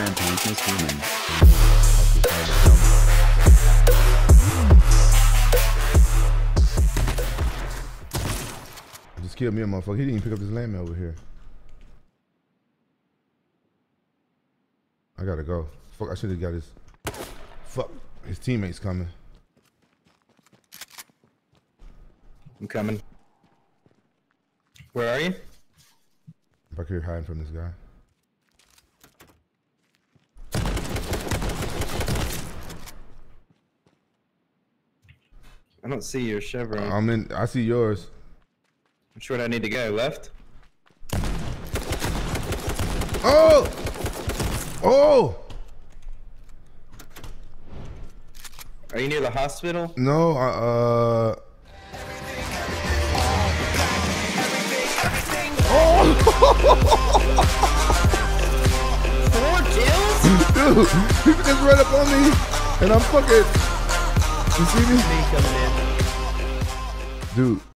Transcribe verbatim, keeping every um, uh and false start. rampant mishuman. Just killed me a motherfucker. He didn't even pick up this lame over here. I gotta go. Fuck, I should've got his... Fuck, his teammates coming. I'm coming. Where are you? Back here hiding from this guy. I don't see your chevron. I'm in, I see yours. Which one I need to go, left? Oh! Oh! Are you near the hospital? No, I, uh... Oh! Four kills? Dude, people just ran up on me, and I'm fucking... You see me? Dude.